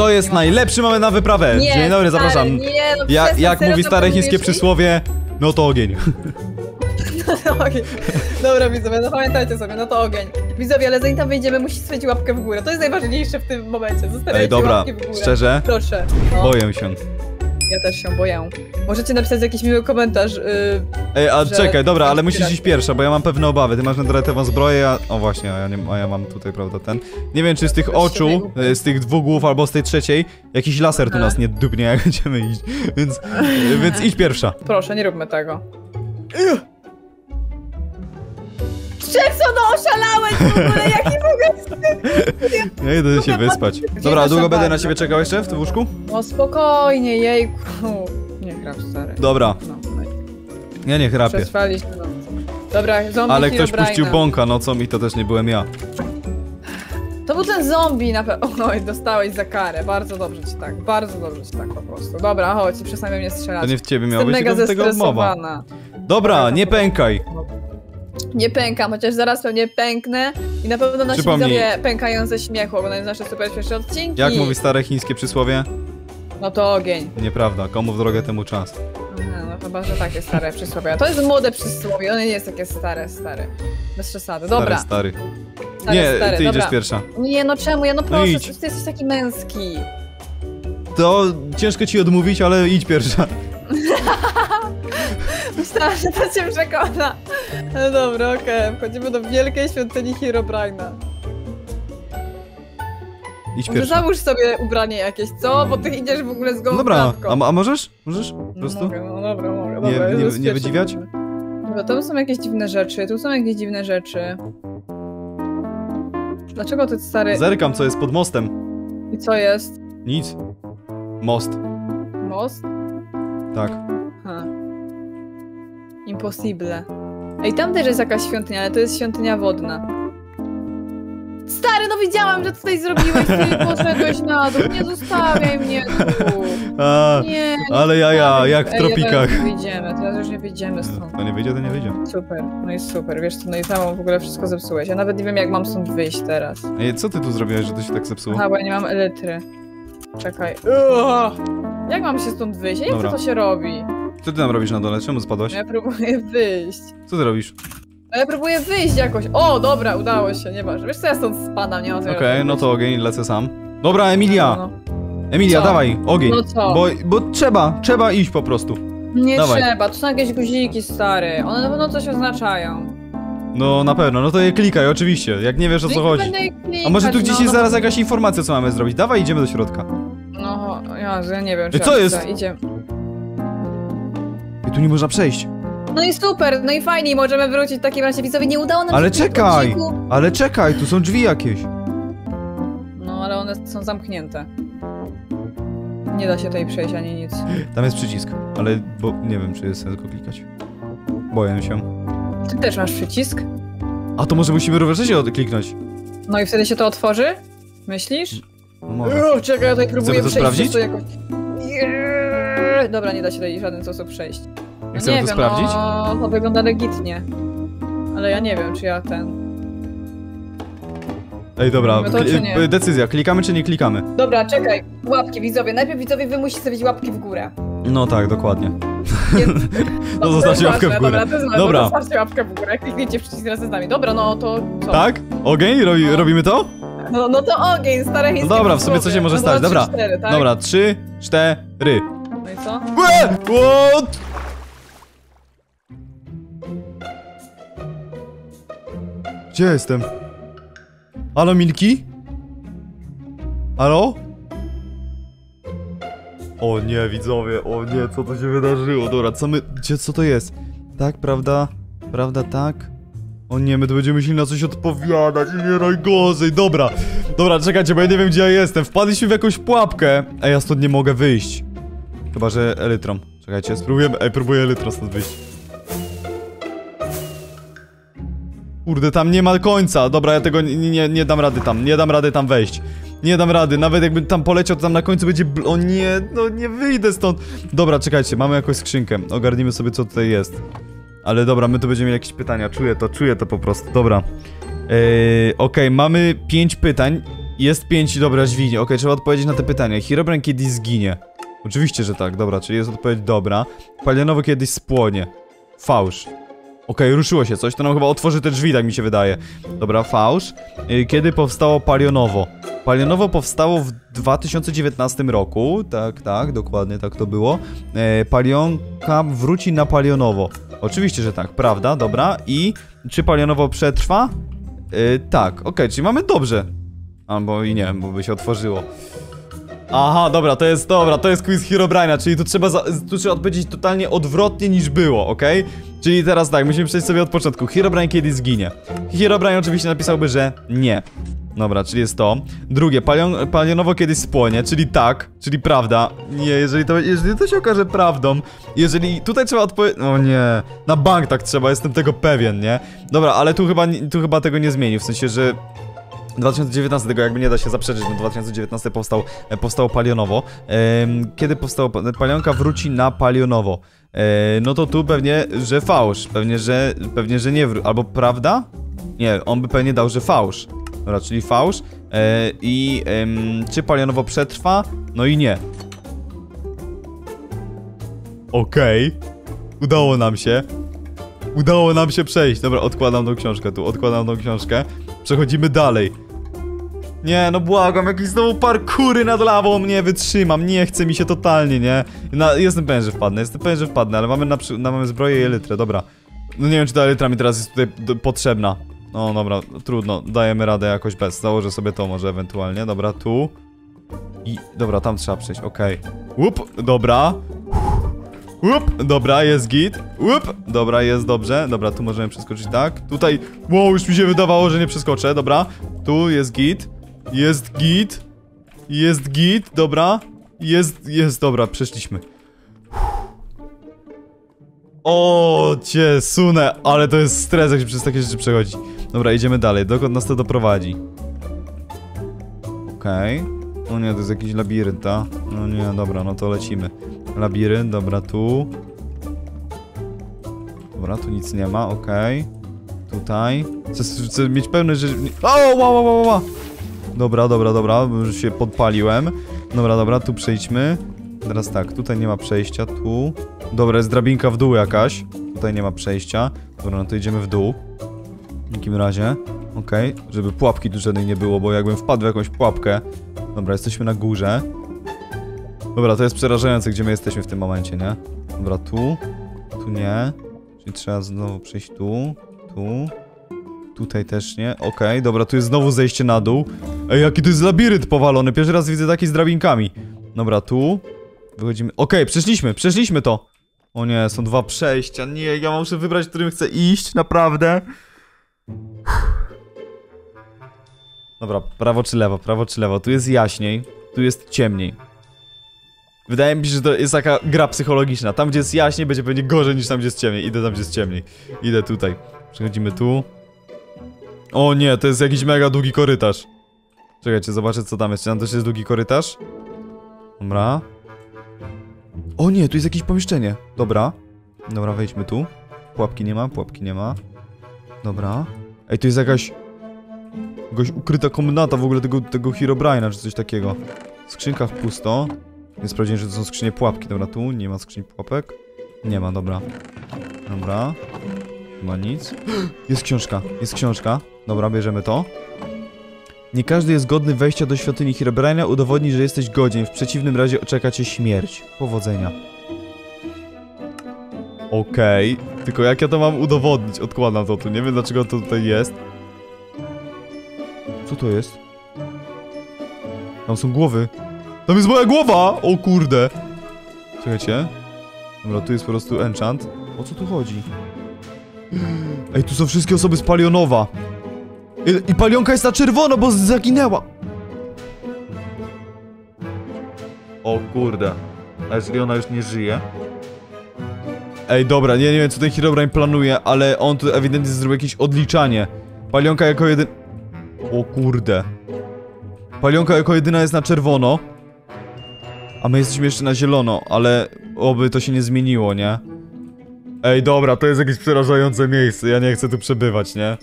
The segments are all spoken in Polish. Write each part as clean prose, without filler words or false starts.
to jest najlepszy moment na wyprawę. Nie, dzień dobry, stary, zapraszam. Nie, no, jak mówi stare chińskie przysłowie, no to ogień. No, ogień. Dobra widzowie, no pamiętajcie sobie, no to ogień. Widzowie, ale zanim tam wyjdziemy, musisz stwierdzić łapkę w górę. To jest najważniejsze w tym momencie. Zostawiajcie łapkę w górę. Szczerze? Proszę. No. Boję się. Ja też się boję. Możecie napisać jakiś miły komentarz. Ej, a że... czekaj, dobra, ale musisz iść pierwsza, bo ja mam pewne obawy. Ty masz nadratetową zbroję, a... O właśnie, a ja mam tutaj, prawda, ten... Nie wiem, czy z tych oczu, z tych dwóch głów albo z tej trzeciej, jakiś laser tu nas nie dubnie, jak będziemy iść. Więc idź pierwsza. Proszę, nie róbmy tego. Jacksono, oszalałeś w ogóle, jaki mogę... Ja idę się wyspać. Dobra, długo będę na ciebie czekał jeszcze w tym łóżku? No spokojnie, jejku. Nie grasz, stary. Dobra. Ja nie chrapię. Przetrwaliśmy. Dobra, zombie. Ale ktoś puścił bąka nocą i to też nie byłem ja. To był ten zombie na pewno. Oj, dostałeś za karę. Bardzo dobrze ci tak po prostu. Dobra, chodź, przestań mnie strzelać. To nie w ciebie miało być, tylko do tego mowa. Dobra, nie pękaj. Nie pękam, chociaż zaraz pewnie pęknę i na pewno nasi widzowie pękają ze śmiechu, bo to jest nasze super śmieszne odcinki. Jak mówi stare chińskie przysłowie? No to ogień. Nieprawda, komu w drogę temu czas. Aha, no chyba, że takie stare przysłowie. To jest młode przysłowie, ono nie jest takie stare. Bez przesady, dobra. Stary, ty idziesz pierwsza. Nie, no czemu? Ja no proszę, no ty jesteś taki męski. To ciężko ci odmówić, ale idź pierwsza. Myślałam, że to cię przekona. No dobra, okej. Wchodzimy do wielkiej świątyni Herobrine'a. Idź pierwsza. Załóż sobie ubranie jakieś, co? Bo ty idziesz w ogóle z gołą klatką. Dobra, a możesz? Możesz? Po prostu? No, mogę, no dobra, mogę. Dobra, nie wydziwiać? Dobra, tu są jakieś dziwne rzeczy, Dlaczego ty, stary... Zerkam, co jest pod mostem. I co jest? Nic. Most. Most? Tak. Ha. Impossible. Ej, tam też jest jakaś świątynia, ale to jest świątynia wodna. Stary, no widziałam, że tutaj zrobiłeś, ty poszedłeś na dół, nie zostawiaj mnie tu. Nie, ale ja jak w tropikach. Teraz już nie wyjdziemy stąd. To nie wyjdzie, Super, no i super, wiesz co, no i tam w ogóle wszystko zepsułeś, ja nawet nie wiem jak mam stąd wyjść teraz. Ej, co ty tu zrobiłeś, że to się tak zepsuło? Aha, bo ja nie mam elytry. Czekaj. Jak mam się stąd wyjść? Jak to się robi? Co ty tam robisz na dole? Czemu spadłaś? Ja próbuję wyjść. Co ty robisz? Ja próbuję wyjść jakoś. O, dobra, udało się, nieważne. Wiesz co, ja stąd spadam, nie ma. Okej, no to ogień, lecę sam. Dobra, Emilia! Emilia, co? Dawaj, ogień. No co? Bo trzeba iść po prostu. Nie dawaj. Trzeba, to są jakieś guziki, stary. One na pewno coś oznaczają. No na pewno, no to je klikaj, oczywiście. Jak nie wiesz o co chodzi. Klikać, a może tu gdzieś jest zaraz jakaś informacja, co mamy zrobić. Dawaj, idziemy do środka. No, ja nie wiem, czy co jest? Idziemy. I tu nie można przejść. No i super, no i fajnie, możemy wrócić w takim razie. Widzowie, nie udało nam się... ale czekaj, tu są drzwi jakieś. No, ale one są zamknięte. Nie da się tutaj przejść, ani nic. Tam jest przycisk, ale bo nie wiem, czy jest sens go klikać. Boję się. Ty też masz przycisk? A to może musimy rowerzycie odkliknąć? No i wtedy się to otworzy? Myślisz? No może. Czekaj, ja tutaj próbuję przejść. Chcemy to sprawdzić? Jakoś... Dobra, nie da się tutaj w żaden sposób przejść. No chcemy to sprawdzić? No, to wygląda legitnie. Ale ja nie wiem, czy ja ten... Ej, dobra, decyzja, klikamy czy nie klikamy? Dobra, czekaj, łapki widzowie, najpierw widzowie wy musicie stawić łapki w górę. No tak, dokładnie. Więc... No zostawcie łapkę w górę. Dobra, zostawcie łapkę w górę, kliknijcie przycisk razem z nami. Dobra, no to co? Tak? Ogień? Robimy to? No to ogień, stare chińskie. No dobra, w sumie co się może stać, dobra. 3, 4, tak? Dobra, 3, 4. No i co? What? Gdzie ja jestem? Halo, Milky? Halo? O nie, widzowie, o nie, co to się wydarzyło? Dobra, co to jest? Tak, prawda? Prawda, tak? O nie, my tu będziemy musieli na coś odpowiadać, nie najgorzej, dobra. Dobra, czekajcie, bo ja nie wiem, gdzie ja jestem. Wpadliśmy w jakąś pułapkę, a ja stąd nie mogę wyjść. Chyba, że elytrą. Czekajcie, próbuję elytrą stąd wyjść. Kurde, tam nie ma końca. Dobra, ja tego nie dam rady tam. Nie dam rady tam wejść. Nie dam rady. Nawet jakbym tam poleciał, to tam na końcu będzie... O nie, no nie wyjdę stąd. Dobra, czekajcie, mamy jakąś skrzynkę. Ogarnijmy sobie, co tutaj jest. Ale dobra, my tu będziemy mieli jakieś pytania. Czuję to po prostu. Dobra. Okej, mamy 5 pytań. Jest 5 i dobra, dźwignie. Okej, trzeba odpowiedzieć na te pytania. Herobrine kiedyś zginie. Oczywiście, że tak, dobra, czyli jest odpowiedź dobra. Palionowo kiedyś spłonie. Fałsz. Okej, ruszyło się coś, to nam chyba otworzy te drzwi, tak mi się wydaje. Dobra, fałsz. Kiedy powstało Palionowo? Palionowo powstało w 2019 roku. Tak, tak, dokładnie tak to było. Palionka wróci na Palionowo. Oczywiście, że tak, prawda, dobra. I czy Palionowo przetrwa? Tak, okej, czyli mamy dobrze. Albo i nie wiem, bo by się otworzyło. Aha, dobra, to jest quiz Herobrine'a, czyli tu trzeba odpowiedzieć totalnie odwrotnie niż było, okej? Czyli teraz tak, musimy przejść sobie od początku. Herobrine kiedyś zginie. Herobrine oczywiście napisałby, że nie. Dobra, czyli jest to. Drugie, Palionowo kiedyś spłonie, czyli tak, czyli prawda. Nie, jeżeli to się okaże prawdą, jeżeli tutaj trzeba odpowiedzieć... O nie, na bank tak trzeba, jestem tego pewien, nie? Dobra, ale tu chyba tego nie zmieni, w sensie, że... 2019, tego jakby nie da się zaprzeczyć, no 2019 powstało Palionowo. Kiedy powstało... Palionka wróci na Palionowo. No to tu pewnie, że fałsz. Pewnie, że nie wróci. Albo prawda? Nie, on by pewnie dał, że fałsz. Dobra, czyli fałsz. Czy Palionowo przetrwa? No i nie. Okej. Udało nam się. Udało nam się przejść. Dobra, odkładam tą książkę tu, odkładam tą książkę. Przechodzimy dalej. Nie, no błagam, jakieś znowu parkury nad lawą, nie wytrzymam, nie chce mi się totalnie, nie? Jestem pewien, że wpadnę, ale mamy mamy zbroję i elytrę, dobra. No nie wiem, czy ta elytra mi teraz jest tutaj potrzebna. No dobra, trudno, dajemy radę jakoś bez, założę sobie to może ewentualnie, dobra, tu. I, dobra, tam trzeba przejść, okej. Łup, dobra. Up, dobra, jest git. Up, dobra, jest dobrze. Dobra, tu możemy przeskoczyć, tak. Tutaj, wow, już mi się wydawało, że nie przeskoczę, dobra. Tu jest git. Jest git. Jest git, dobra. Jest, dobra, przeszliśmy. O, cię sunę, ale to jest stres, jak się przez takie rzeczy przechodzi. Dobra, idziemy dalej, dokąd nas to doprowadzi. Okej. O nie, to jest jakiś labirynt, a? No nie, dobra, no to lecimy. Labirynt, dobra, tu. Dobra, tu nic nie ma, okej. Tutaj. Chcę mieć pewność, że... O, wow. Dobra, już się podpaliłem. Dobra, tu przejdźmy. Teraz tak, tutaj nie ma przejścia, tu. Dobra, jest drabinka w dół jakaś. Tutaj nie ma przejścia. Dobra, no to idziemy w dół. W takim razie. Okej, żeby pułapki tu żadnej nie było, bo jakbym wpadł w jakąś pułapkę. Dobra, jesteśmy na górze. Dobra, to jest przerażające, gdzie my jesteśmy w tym momencie, nie? Dobra, tu. Tu nie. Czyli trzeba znowu przejść tu. Tu. Tutaj też nie. Okej, dobra, tu jest znowu zejście na dół. Ej, jaki tu jest labirynt powalony. Pierwszy raz widzę taki z drabinkami. Dobra, tu. Wychodzimy. Okej, przeszliśmy to. O nie, są dwa przejścia. Nie, ja muszę wybrać, którym chcę iść, naprawdę. Dobra, prawo czy lewo? Tu jest jaśniej, tu jest ciemniej. Wydaje mi się, że to jest taka gra psychologiczna. Tam, gdzie jest jaśniej, będzie pewnie gorzej niż tam, gdzie jest ciemniej. Idę tam, gdzie jest ciemniej. Idę tutaj. Przechodzimy tu. O nie, to jest jakiś mega długi korytarz. Czekajcie, zobaczę, co tam jest. Czy tam też jest długi korytarz? Dobra. O nie, tu jest jakieś pomieszczenie. Dobra, wejdźmy tu. Pułapki nie ma. Dobra. Ej, tu jest jakaś ukryta komnata w ogóle tego Herobrine'a, czy coś takiego. W skrzynkach pusto. Nie sprawdziłem, że to są skrzynie pułapki. Dobra, tu nie ma skrzyni pułapek. Nie ma, dobra. Dobra. Chyba nic. Jest książka. Dobra, bierzemy to. Nie każdy jest godny wejścia do świątyni Herobrine'a. Udowodnij, że jesteś godzien. W przeciwnym razie oczeka cię śmierć. Powodzenia. Okej. Tylko jak ja to mam udowodnić? Odkładam to tu. Nie wiem, dlaczego to tutaj jest. Co to jest? Tam są głowy. Tam jest moja głowa! O kurde! Słuchajcie. Dobra, tu jest po prostu enchant. O co tu chodzi? Ej, tu są wszystkie osoby z Palionowa. I Palionka jest na czerwono, bo zaginęła! O kurde. A jeżeli ona już nie żyje? Ej, dobra, nie wiem, co ten Herobrine planuje, ale on tu ewidentnie zrobił jakieś odliczanie. Palionka jako jedyna... O kurde. Palionka jako jedyna jest na czerwono. A my jesteśmy jeszcze na zielono, ale oby to się nie zmieniło, nie? Ej, dobra, to jest jakieś przerażające miejsce, ja nie chcę tu przebywać, nie?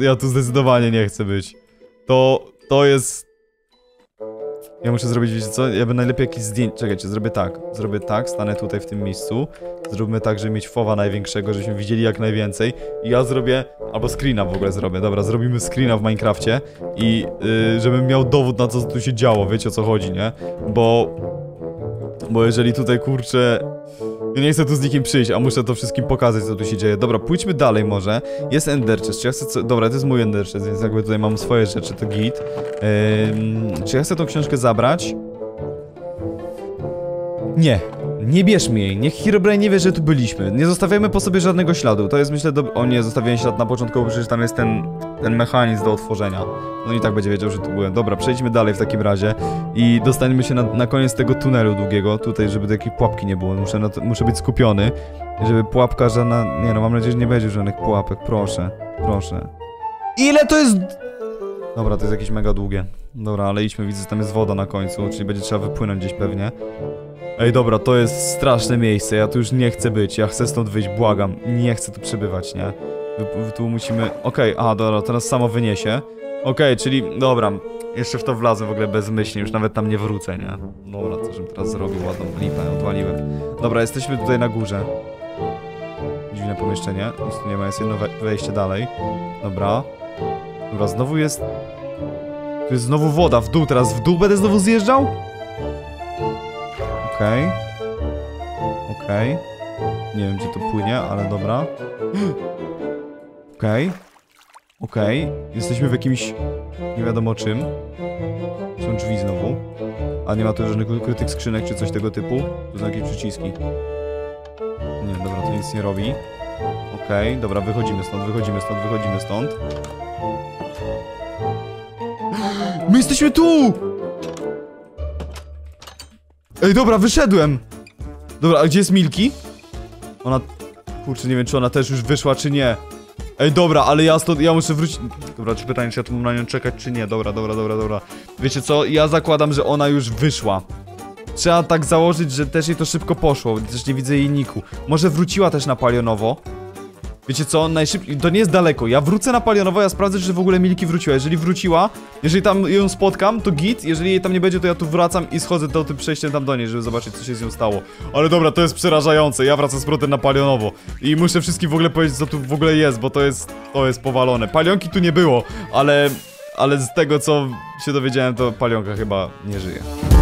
Ja tu zdecydowanie nie chcę być. To jest Ja muszę zrobić, wiecie co? Ja bym najlepiej jakieś zdjęcie... Czekajcie, zrobię tak. Zrobię tak, stanę tutaj w tym miejscu. Zróbmy tak, żeby mieć fowa największego, żebyśmy widzieli jak najwięcej. I ja zrobię... Albo screena w ogóle zrobię. Dobra, zrobimy screena w Minecrafcie. I żebym miał dowód na co tu się działo, wiecie o co chodzi, nie? Bo jeżeli tutaj, kurczę... Ja nie chcę tu z nikim przyjść, a muszę to wszystkim pokazać, co tu się dzieje. Dobra, pójdźmy dalej może. Jest Enderchest, czy ja chcę... Dobra, to jest mój Enderchest, więc jakby tutaj mam swoje rzeczy, to git. Czy ja chcę tą książkę zabrać? Nie. Nie bierzmy jej, niech Herobrine nie wie, że tu byliśmy. Nie zostawiamy po sobie żadnego śladu. To jest myślę do... O nie, zostawiłem ślad na początku, bo przecież tam jest ten mechanizm do otworzenia. No i tak będzie wiedział, że tu byłem. Dobra, przejdźmy dalej w takim razie. I dostaniemy się na koniec tego tunelu długiego. Tutaj, żeby takiej pułapki nie było. Muszę być skupiony. Żeby pułapka żadna... Nie no, mam nadzieję, że nie będzie żadnych pułapek. Proszę, proszę. Ile to jest... Dobra, to jest jakieś mega długie. Dobra, ale idźmy, widzę, że tam jest woda na końcu. Czyli będzie trzeba wypłynąć gdzieś pewnie. Ej, dobra, to jest straszne miejsce, ja tu już nie chcę być, ja chcę stąd wyjść, błagam. Nie chcę tu przebywać, nie? Tu musimy... Okej, a dobra, teraz samo wyniesie. Okej, czyli... Dobra, jeszcze w to wlazłem w ogóle bezmyślnie, już nawet tam nie wrócę, nie? Dobra, co żebym teraz zrobił, ładną lipę, odwaliłem. Dobra, jesteśmy tutaj na górze. Dziwne pomieszczenie, nic tu nie ma, jest jedno wejście dalej. Dobra. Dobra, znowu jest... Tu jest znowu woda, w dół, teraz w dół będę znowu zjeżdżał? Okej. Okej. Nie wiem, gdzie to płynie, ale dobra. Okej. Okej. Jesteśmy w jakimś... nie wiadomo czym. Są drzwi znowu. A nie ma tu żadnych ukrytych skrzynek czy coś tego typu. Tu są jakieś przyciski. Nie, dobra, to nic nie robi. Okej, dobra, wychodzimy stąd, wychodzimy stąd, wychodzimy stąd. My jesteśmy tu! Ej, dobra, wyszedłem! Dobra, a gdzie jest Milky? Ona... Kurczę, nie wiem, czy ona też już wyszła, czy nie. Ej, dobra, ale ja stąd... Ja muszę wrócić... Dobra, czy pytanie, czy ja tu mam na nią czekać, czy nie? Dobra, dobra, dobra, dobra. Wiecie co? Ja zakładam, że ona już wyszła. Trzeba tak założyć, że też jej to szybko poszło. Też nie widzę jej niku. Może wróciła też na Palionowo? Wiecie co? Najszybciej... To nie jest daleko. Ja wrócę na Palionowo, ja sprawdzę, czy w ogóle Milky wróciła. Jeżeli wróciła, jeżeli tam ją spotkam, to git. Jeżeli jej tam nie będzie, to ja tu wracam i schodzę do tym przejściem tam do niej, żeby zobaczyć, co się z nią stało. Ale dobra, to jest przerażające. Ja wracam z powrotem na Palionowo. I muszę wszystkim w ogóle powiedzieć, co tu w ogóle jest, bo to jest powalone. Palionki tu nie było, ale z tego, co się dowiedziałem, to Palionka chyba nie żyje.